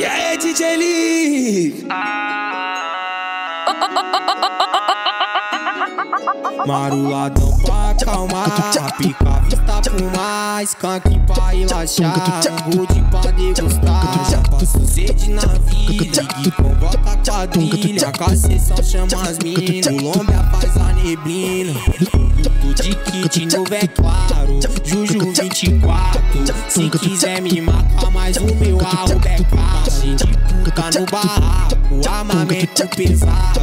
E aí, DJ Lee? Maroladão pra acalmar, pica a vista pro mar, skunk pra relaxar, rude pra degustar. Passo sede na vida, que convoca a quadrilha, com a sessão chama as minas, Colômbia faz a neblina. Tudo de kit novo é claro, Juju 24. Se quiser me matar, mais o meu alvo é caro. De puta no barraco, armamento pesado,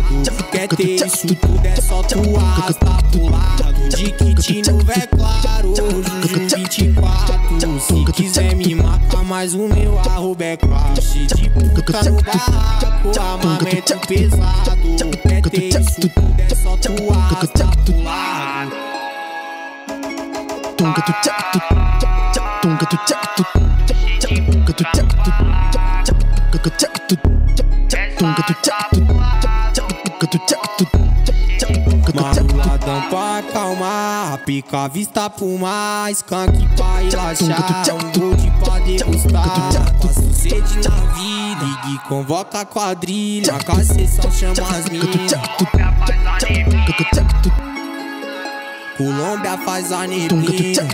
quer ter isso tudo é só tu arrastar pro lado. De kit novo é claro, Juju 24. Se quiser me matar, mais o meu alvo é caro. De puta no barraco, armamento pesado, quer ter isso tudo é só tu arrastar pro lado. Tunga tu tchak tu tunga tu tchak tu tunga tu tchak tu tunga tu tchak tu tunga tu tchak tu. Maroladão pra acalmar, pica a vista pro mar, skunk pra relaxar, rude pra degustar. Passo sede na vida, ligue, convoca a quadrilha, com a sessão chama as minas, Colômbia faz a neblina.